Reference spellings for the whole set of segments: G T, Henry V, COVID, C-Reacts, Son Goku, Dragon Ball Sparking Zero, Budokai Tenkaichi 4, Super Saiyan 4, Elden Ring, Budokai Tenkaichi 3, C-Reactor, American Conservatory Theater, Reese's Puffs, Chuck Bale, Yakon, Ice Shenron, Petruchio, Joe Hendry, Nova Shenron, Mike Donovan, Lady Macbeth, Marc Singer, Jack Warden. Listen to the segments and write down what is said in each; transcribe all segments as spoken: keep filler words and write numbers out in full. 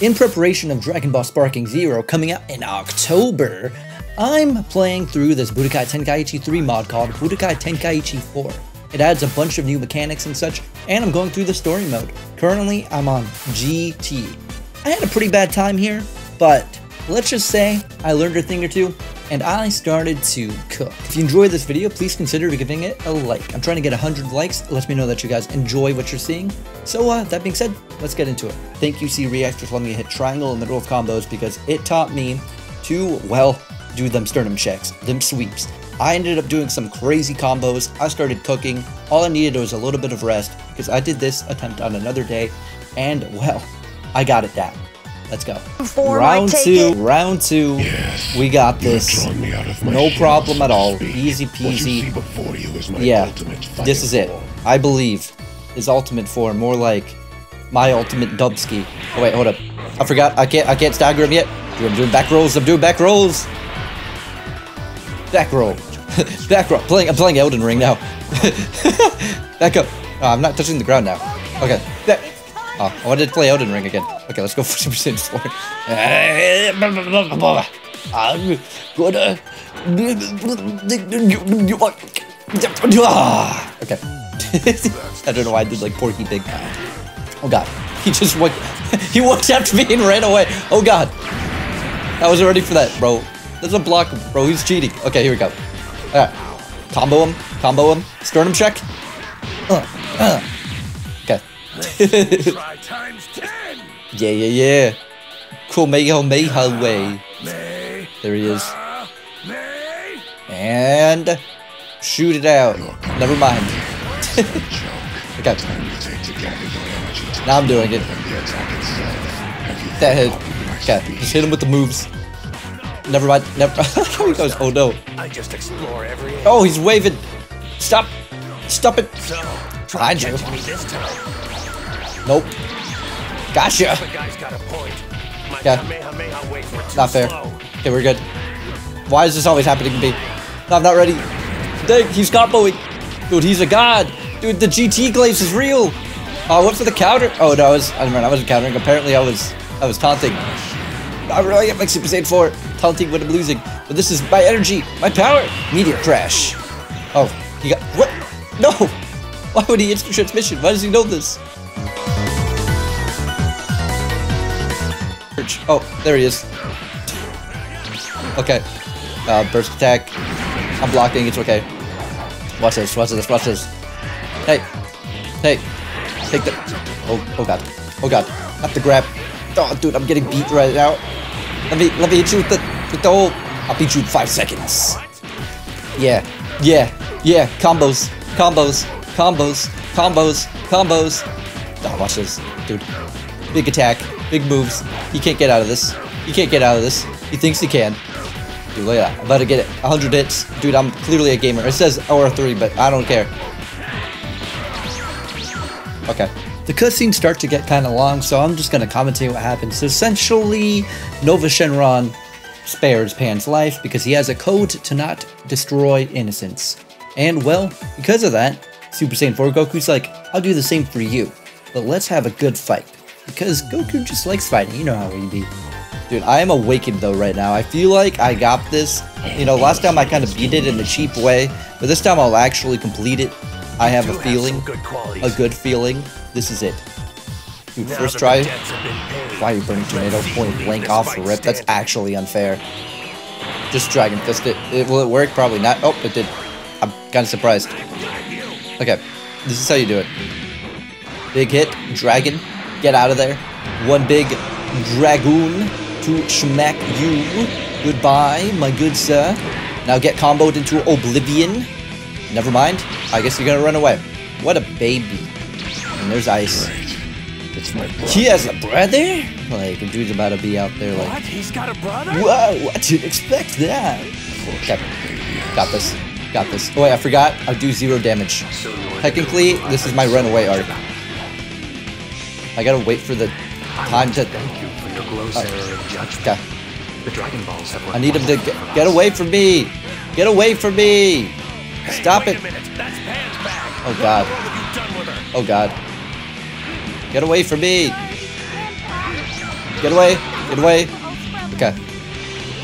In preparation of Dragon Ball Sparking Zero coming out in October, I'm playing through this Budokai Tenkaichi three mod called Budokai Tenkaichi four. It adds a bunch of new mechanics and such, and I'm going through the story mode. Currently, I'm on G T. I had a pretty bad time here, but let's just say I learned a thing or two, and I started to cook. If you enjoyed this video, please consider giving it a like. I'm trying to get one hundred likes. It lets me know that you guys enjoy what you're seeing. So uh, that being said, let's get into it. Thank you, C-Reactor, for letting me hit triangle in the middle of combos because it taught me to, well, do them sternum checks, them sweeps. I ended up doing some crazy combos. I started cooking. All I needed was a little bit of rest because I did this attempt on another day, and well, I got it down. Let's go. Before round two, it. round two. Yes, we got this. Me out of my no problem at all. Speak. Easy peasy. You before you is my yeah, this is it. Form. I believe his ultimate form, more like my ultimate dubski. Oh wait, hold up. I forgot. I can't. I can't stagger him yet. I'm doing back rolls. I'm doing back rolls. Back roll. Back roll. Playing. I'm playing Elden Ring now. Back up. Oh, I'm not touching the ground now. Okay. Back. Oh, I wanted to play Elden Ring again. Okay, let's go for Super Saiyan four. I'm gonna... Okay. I don't know why I did like Porky Pig. Oh god. He just went... He walked after me and ran away. Oh god. I wasn't ready for that, bro. There's a block, bro. He's cheating. Okay, here we go. Alright. Combo him. Combo him. Sternum check. Uh, uh. Try times ten. Yeah, yeah, yeah. Cool, Meho Meho way. There he is. And shoot it out. Never mind. Okay. Now I'm doing it. That hit. Okay, just hit him with the moves. Never mind. Never. He goes. Oh no. I just explore every. Oh, he's waving. Stop. Stop it. Try to catch me this time. Nope. Gotcha. Yeah. Not fair. Okay, we're good. Why is this always happening to me? No, I'm not ready. Dang, he's comboing. Dude, he's a god. Dude, the G T glaze is real. Oh, what for the counter? Oh no, I was I, I wasn't countering. Apparently I was I was taunting. I really get like Super Saiyan four. Taunting when I'm losing. But this is my energy, my power! Meteor crash. Oh, he got what? No! Why would he instant transmission? Why does he know this? Oh, there he is. Okay. Uh, burst attack. I'm blocking. It's okay. Watch this. Watch this. Watch this. Hey. Hey. Take the... Oh, oh god. Oh god. Not the grab. Oh, dude, I'm getting beat right now. Let me, let me hit you with the, with the whole... I'll beat you in five seconds. Yeah. Yeah. Yeah. Combos. Combos. Combos. Combos. Combos. Oh, watch this. Dude. Big attack. Big moves. He can't get out of this. He can't get out of this. He thinks he can. Dude, look at that. I'm about to get it. one hundred hits. Dude, I'm clearly a gamer. It says R three, but I don't care. Okay. The cutscenes start to get kind of long, so I'm just going to commentate what happens. So essentially, Nova Shenron spares Pan's life because he has a code to not destroy innocence. And, well, because of that, Super Saiyan four Goku's like, I'll do the same for you, but let's have a good fight. Because Goku just likes fighting, you know how he be. Dude, I am awakened though right now. I feel like I got this. You know, last time I kind of beat it in a cheap way, but this time I'll actually complete it. I have a feeling, a good feeling. This is it. Dude, first try. Why are you burning tornado? Point blank off the rip. That's actually unfair. Just Dragon Fist it. it. Will it work? Probably not. Oh, it did. I'm kind of surprised. Okay, this is how you do it. Big hit, Dragon. Get out of there. One big dragoon to smack you. Goodbye, my good sir. Now get comboed into oblivion. Never mind. I guess you're gonna run away. What a baby. And there's Ice. Right. It's my brother. He has a brother? Like, a dude's about to be out there like... What? He's got a brother? Whoa, what do you expect that? Okay. Got this. Got this. Oh wait, I forgot. I do zero damage. Technically, this is my runaway arc. I gotta wait for the time to. Thank you for your glow uh, of judgment. Okay. The Dragon Balls have I need him to get, get away from me! Get away from me! Hey, Stop it! That's oh god. Oh god. Get away from me! Get away! Get away! Okay.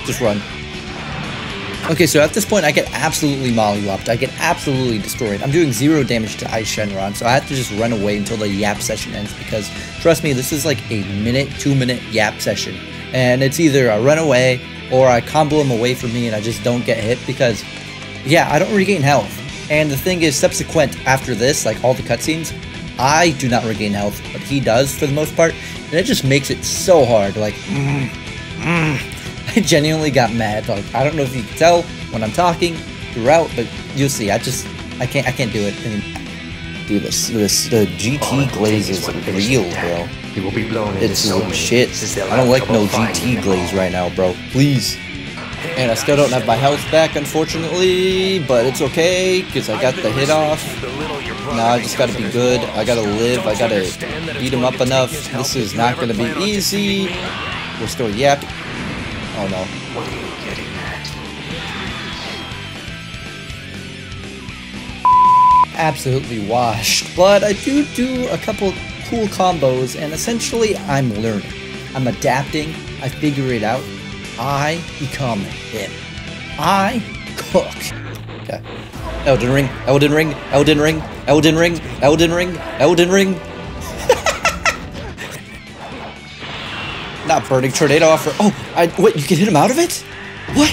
Just run. Okay, so at this point, I get absolutely mollywopped. I get absolutely destroyed. I'm doing zero damage to Ice Shenron, so I have to just run away until the yap session ends, because, trust me, this is like a minute, two-minute yap session. And it's either I run away, or I combo him away from me and I just don't get hit, because, yeah, I don't regain health. And the thing is, subsequent after this, like all the cutscenes, I do not regain health, but he does for the most part, and it just makes it so hard, like, mm, mm. I genuinely got mad. Like, I don't know if you can tell when I'm talking throughout, but you'll see. I just, I can't, I can't do it. And dude, this, this, the G T glaze is real, bro. He will be blown. It's no shit. I don't like no G T glaze right now, bro. Please. And I still don't have my health back, unfortunately, but it's okay, because I got the hit off. Now I just gotta be good. I gotta live. I gotta beat him up enough. This is not gonna be easy. We're still yap. Oh no. What are you getting at? Absolutely washed. But I do do a couple cool combos, and essentially I'm learning. I'm adapting. I figure it out. I become him. I cook. Okay. Elden Ring. Elden Ring. Elden Ring. Elden Ring. Elden Ring. Elden Ring. Not burning tornado offer. Oh, I wait. You can hit him out of it. What?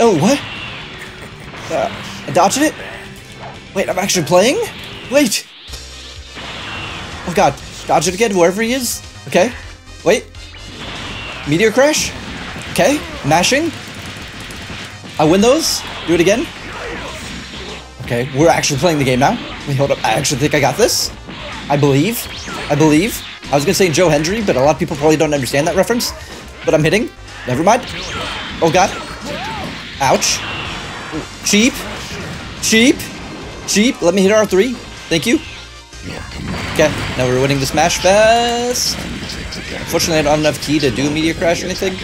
Oh, what? Uh, I dodged it. Wait, I'm actually playing. Wait. Oh God, dodge it again. Wherever he is. Okay. Wait. Meteor crash. Okay. Mashing. I win those. Do it again. Okay, we're actually playing the game now. Wait, hold up. I actually think I got this. I believe. I believe. I was gonna say Joe Hendry, but a lot of people probably don't understand that reference. But I'm hitting. Never mind. Oh God. Ouch. Cheap. Cheap. Cheap. Let me hit R three. Thank you. Okay. Now we're winning this Smash Fest. Unfortunately, I don't have enough key to do a Meteor Crash or anything.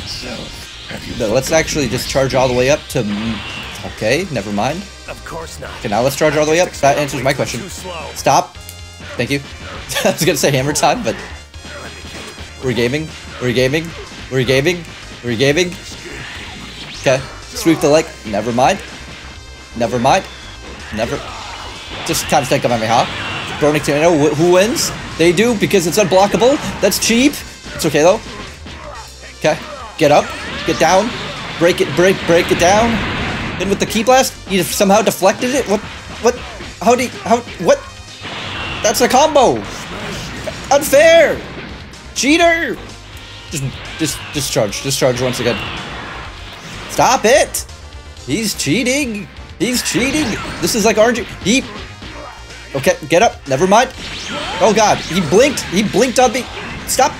But let's actually just charge all the way up to... Okay. Never mind. Okay, now let's charge all the way up. That answers my question. Stop. Thank you. I was gonna say hammer time, but we're gaming, we're gaming, we're gaming, we're gaming. Okay, sweep the leg. Never mind. Never mind. Never. Just time to take on me, huh? Burning tornado. Who wins? They do, because it's unblockable. That's cheap. It's okay though. Okay, get up, get down, break it, break, break it down. Then with the key blast, you somehow deflected it. What? What? How do? You, how? What? That's a combo! Unfair! Cheater! Just, just, discharge. Discharge once again. Stop it! He's cheating! He's cheating! This is like R N G. He... Okay, get up. Never mind. Oh God, he blinked. He blinked on me. Stop!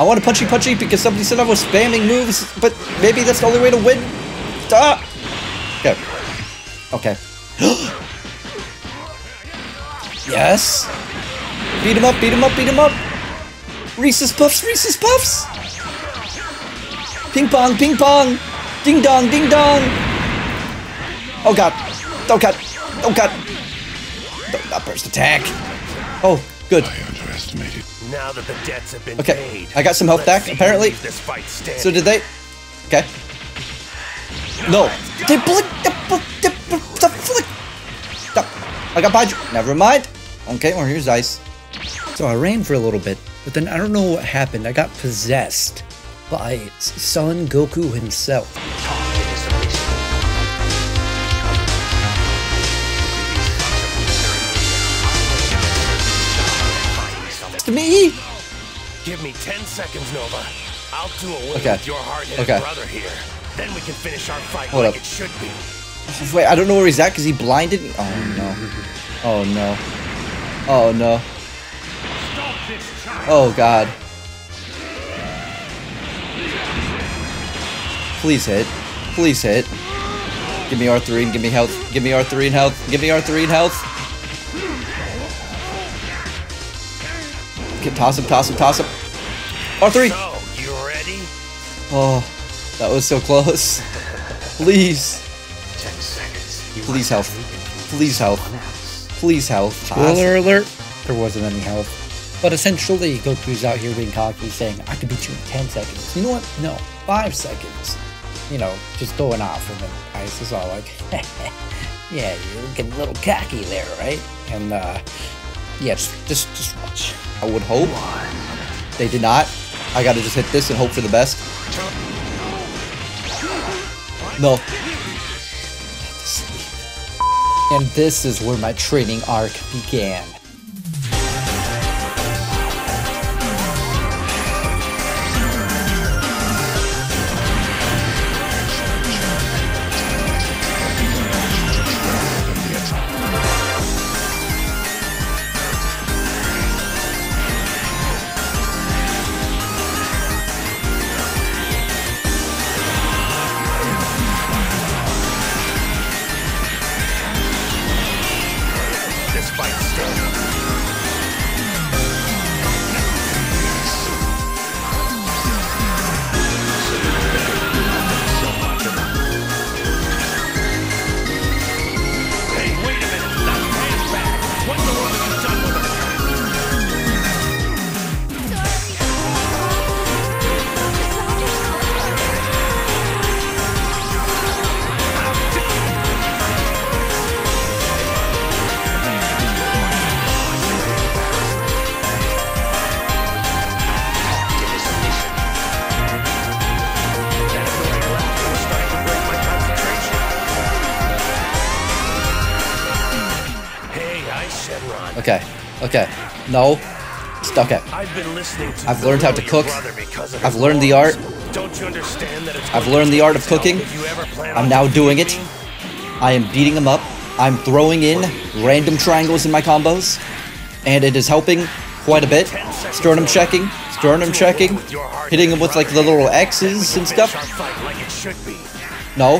I want to punchy punchy because somebody said I was spamming moves, but maybe that's the only way to win. Stop! Okay. Okay. Yes! Beat him up, beat him up, beat him up! Reese's Puffs, Reese's Puffs! Ping pong, ping pong! Ding dong, ding dong! Oh God! Oh God! Oh God! Don't not burst attack! Oh, good. I underestimated. Now that the debts have been okay, paid, I got some health back, apparently. So did they? Okay. No! They blinked the flick! Stop! I got behind you! Never mind! Okay, well, here's Ice. So I ran for a little bit, but then I don't know what happened. I got possessed by Son Goku himself. To me! Give me ten seconds, Nova. I'll do it okay. With your heart and okay. Brother here. Then we can finish our fight. Hold like up. It should be. Wait, I don't know where he's at because he blinded me. Oh no. Oh no. Oh no. Oh God. Please hit. Please hit. Give me R three and give me health. Give me R three and health. Give me R three and health. Okay, toss him, toss him, toss him. R three! So, you ready? Oh, that was so close. Please. Please health. Please health. Please health. Spoiler alert, there wasn't any health. But essentially, Goku's out here being cocky, saying, I could beat you in ten seconds. You know what? No, five seconds. You know, just going off. And then Ice is all like, yeah, you're looking a little cocky there, right? And, uh, yeah, just, just, just watch. I would hope they did not. I gotta just hit this and hope for the best. No. And this is where my training arc began. Okay, okay, no, okay. I've been listening to I've learned how to cook. I've learned the art. Don't you understand that it's I've learned the art of cooking. I'm now doing it. I am beating them up. I'm throwing in random triangles in my combos, and it is helping quite a bit. Sternum checking, sternum checking, hitting them with like the little X's and stuff. No,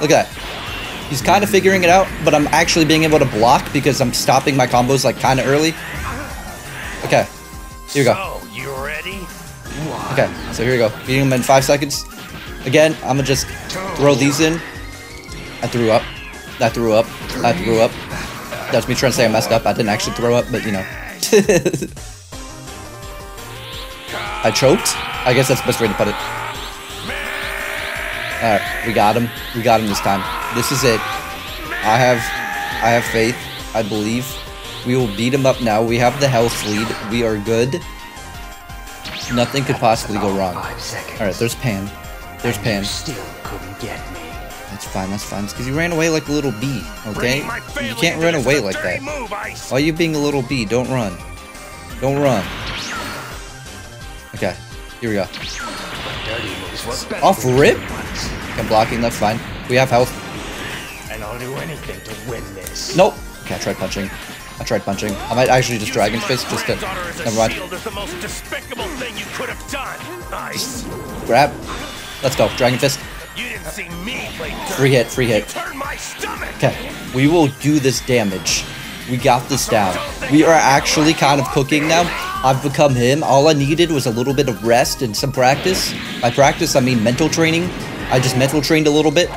look at that. He's kind of figuring it out, but I'm actually being able to block because I'm stopping my combos like kind of early. Okay, here we go. So, you ready? Okay, so here we go. Beating him in five seconds. Again, I'm gonna just throw these in. I threw up. I threw up. I threw up. That's me trying to say I messed up. I didn't actually throw up, but you know. I choked. I guess that's the best way to put it. All right, we got him. We got him this time. This is it. I have, I have faith. I believe we will beat him up now. We have the health lead. We are good. Nothing could possibly go wrong. All right, there's Pan. There's Pan. Still couldn't get me. That's fine. That's fine. Because you ran away like a little bee. Okay. You can't run away like that. Why are you being a little bee? Don't run. Don't run. Okay. Here we go. Off rip. I'm blocking. That's fine. We have health. And I'll do anything to win this. Nope. Okay, I tried punching. I tried punching. I might actually just Dragon Fist just to... Never mind. The most despicable thing you could have done. Nice. Grab. Let's go. Dragon Fist. You didn't see me play free hit, free hit. Okay, we will do this damage. We got this down. We are actually kind of cooking now. I've become him. All I needed was a little bit of rest and some practice. By practice, I mean mental training. I just mental trained a little bit.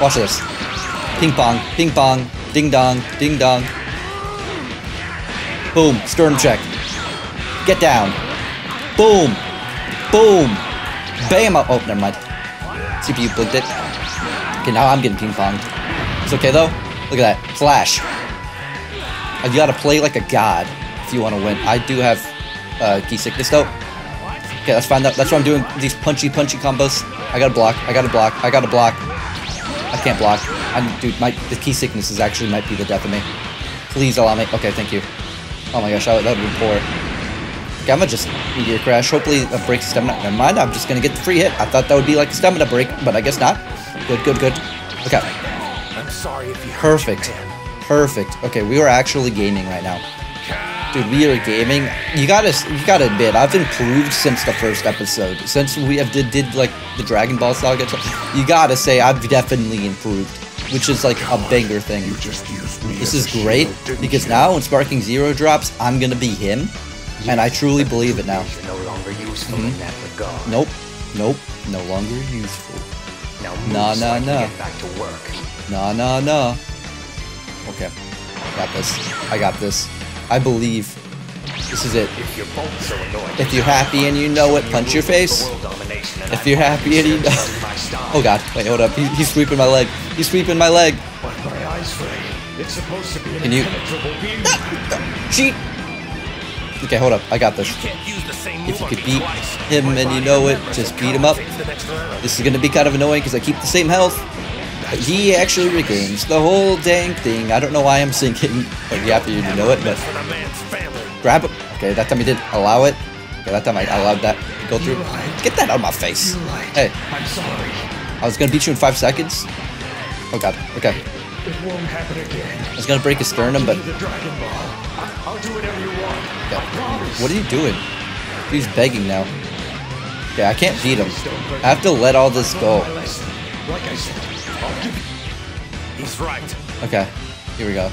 Watch this. Ping pong, ping pong, ding dong, ding dong. Boom, sternum check. Get down. Boom, boom, bam. Oh, never mind. C P U blinked it. Okay, now I'm getting ping ponged. It's okay though. Look at that, flash. You gotta play like a god if you wanna win. I do have uh, Gi Sickness though. Okay, that's fine. That's why I'm doing these punchy, punchy combos. I gotta block, I gotta block, I gotta block. I can't block. I'm, dude, my the key sickness is actually might be the death of me. Please allow me. Okay, thank you. Oh my gosh, that would be poor. Okay, I'm gonna just meteor crash. Hopefully, a break stamina. Never mind. I'm just gonna get the free hit. I thought that would be like a stamina break, but I guess not. Good, good, good. Okay. I'm sorry if you. Perfect. Perfect. Okay, we are actually gaming right now. Dude, we are gaming. You gotta, you gotta admit, I've improved since the first episode. Since we have did, did like the Dragon Ball saga, you gotta say I've definitely improved, which is like a banger thing. This is great because now when Sparking Zero drops, I'm gonna be him, and I truly believe it now. Mm-hmm. Nope, nope, no longer useful. Nah, nah, nah. Nah, nah, nah. Okay, I got this. I got this. I believe. This is it. If you're, both so annoyed, if you're happy and you know it, punch your face. If you're happy and you know oh god, wait, hold up. He, he's sweeping my leg. He's sweeping my leg. Can you... Cheat! Okay, hold up. I got this. If you could beat him and you know it, just beat him up. This is gonna be kind of annoying because I keep the same health. But he actually regains the whole dang thing. I don't know why I'm sinking. But yeah, after you know it, but... Grab him. Okay, that time he didn't allow it. Okay, that time I allowed that to go through. Get that out of my face. Hey. I was gonna beat you in five seconds. Oh god, okay. I was gonna break his sternum, but... Okay. What are you doing? He's begging now. Okay, I can't beat him. I have to let all this go. He's right. Okay, here we go.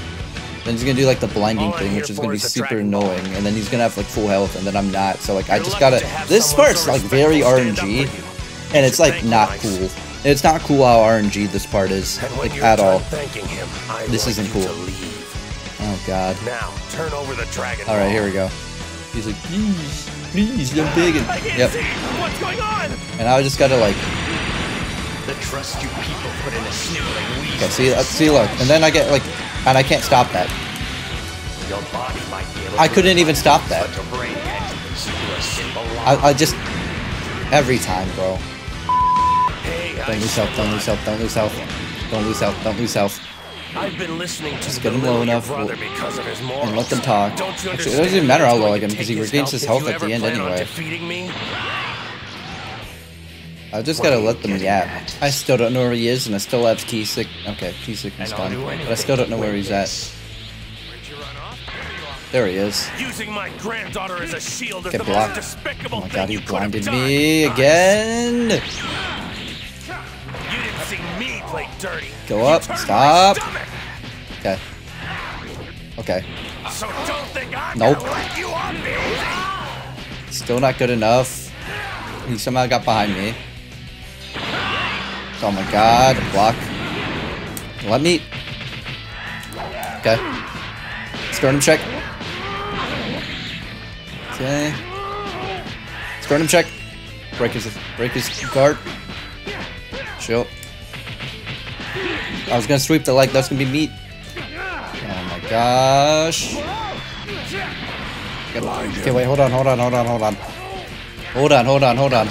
Then he's gonna do like the blinding thing, which is gonna be super annoying, and then he's gonna have like full health, and then I'm not. So like I just gotta. This part's like very R N G, and it's like not cool. It's not cool how R N G this part is, like at all. This isn't cool. Oh god. Now turn over the dragon. All right, here we go. He's like, please, please, you're big and yep. What's going on? And I just gotta like. The trust you people put in a sniveling weasel. Okay, see, uh, see, look, and then I get like, and I can't stop that. Your body might be able I couldn't even stop that. I, I just every time, bro. Hey, don't lose health, don't lose health, don't lose health, don't lose health, don't lose health. I've been listening to get him low enough and let them talk. Actually, it doesn't even matter how low I get him because he regains his health at the end anyway. I just gotta let them yap. I still don't know where he is, and I still have Kisik. Okay, Kisik is gone, but I still don't know where he's at. There he is. Using my granddaughter as a shield. Get blocked. Oh my god, he blinded me again. Me play dirty. Go up, stop. Okay. Okay. So don't think I'm nope. Let you on me. Still not good enough. He somehow got behind me. Oh my god, block. Let me. Okay. Sternum check. Okay. Sternum check. Break his break his guard. Chill. I was gonna sweep the leg, that's gonna be meat. Oh my gosh. Okay, wait, hold on, hold on, hold on, hold on. Hold on, hold on, hold on.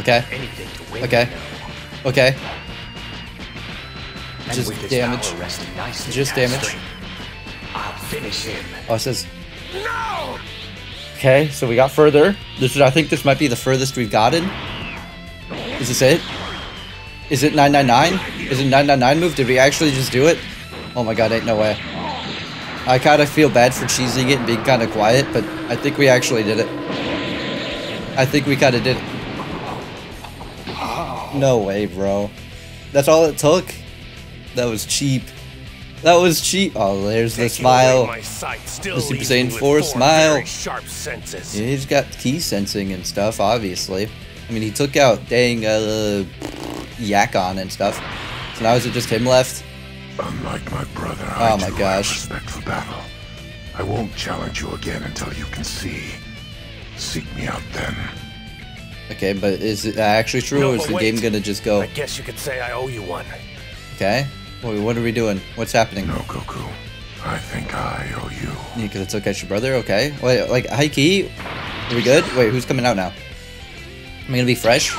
Okay. Okay. Okay. Just damage. Just damage. Oh, it says. Okay, so we got further. This is, I think this might be the furthest we've gotten. Is this it? Is it nine nine nine? Is it nine nine nine move? Did we actually just do it? Oh my god, ain't no way. I kind of feel bad for cheesing it and being kind of quiet, but I think we actually did it. I think we kind of did it. No way, bro. That's all it took? That was cheap. That was cheap. Oh, there's the smile. The Super Saiyan four smile. Yeah, he's got key sensing and stuff, obviously. I mean, he took out dang... Uh, Yakon and stuff. So now is it just him left? Unlike my brother, oh my gosh. Respect for battle. I won't challenge you again until you can see. Seek me out then. Okay, but is it actually true, no, or is the wait. game gonna just go? I guess you could say I owe you one. Okay. Well, what are we doing? What's happening? No, Goku. I think I owe you. Yeah, because it's okay, it's your brother. Okay. Wait, like Hikey. Are we good? Wait, who's coming out now? Am I gonna be fresh?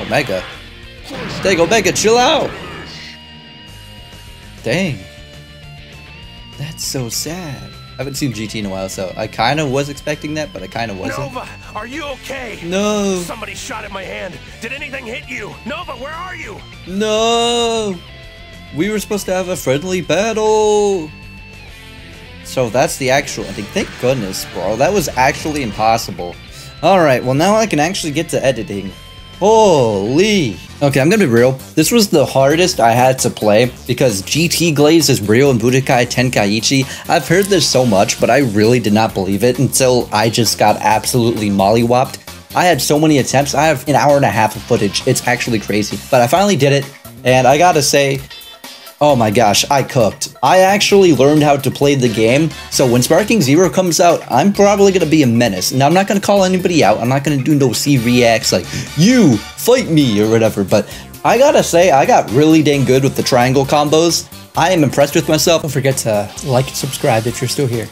Omega. Dang, Omega, chill out! Dang. That's so sad. I haven't seen G T in a while, so I kind of was expecting that, but I kind of wasn't. Nova, are you okay? No. Somebody shot at my hand. Did anything hit you? Nova, where are you? No. We were supposed to have a friendly battle. So that's the actual ending. Thank goodness, bro. That was actually impossible. Alright, well now I can actually get to editing. Holy. Okay, I'm gonna be real. This was the hardest I had to play because G T Glaze is real in Budokai Tenkaichi. I've heard this so much, but I really did not believe it until I just got absolutely mollywopped. I had so many attempts. I have an hour and a half of footage. It's actually crazy, but I finally did it, and I gotta say, Oh my gosh, I cooked. I actually learned how to play the game, so when Sparking Zero comes out, I'm probably gonna be a menace. Now, I'm not gonna call anybody out, I'm not gonna do no C-Reacts like, you, fight me, or whatever, but I gotta say, I got really dang good with the triangle combos. I am impressed with myself. Don't forget to like and subscribe if you're still here.